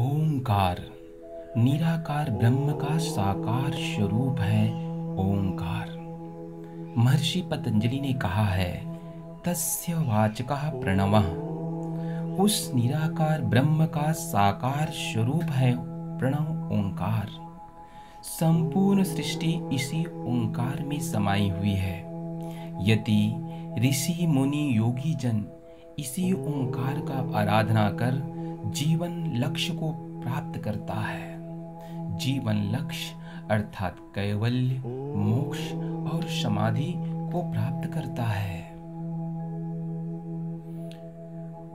ओमकार निराकार ब्रह्म का साकार स्वरूप है। ओमकार महर्षि पतंजलि ने कहा है, तस्य वाचकः प्रणवः। उस निराकार ब्रह्म का साकार स्वरूप है प्रणव ओंकार। संपूर्ण सृष्टि इसी ओंकार में समाई हुई है। यति ऋषि मुनि योगी जन इसी ओंकार का आराधना कर जीवन लक्ष्य को प्राप्त करता है। जीवन लक्ष्य अर्थात कैवल्य, मोक्ष और समाधि को प्राप्त करता है।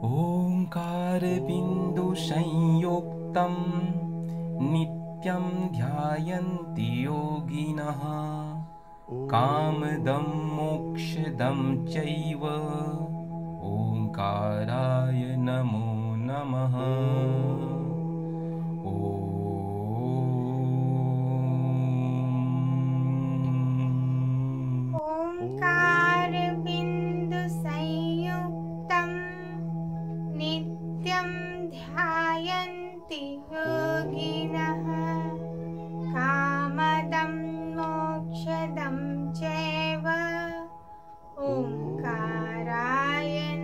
ओंकार बिंदु संयोक्तम नित्यं ध्यायन्ति योगिनः कामदं मोक्षदं चैव ओंकाराय नमो नमः। ओंकार बिंदु संयुक्तं नित्यं ध्यायन्ति योगिनः कामदं मोक्षदं चैव ओंकाराय नमो नमः।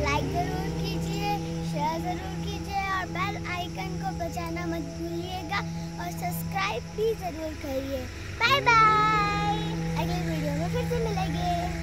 लाइक जरूर कीजिए, शेयर जरूर कीजिए और बेल आइकन को बजाना मत भूलिएगा और सब्सक्राइब भी जरूर करिए। बाय बाय, अगले वीडियो में फिर से मिलेंगे।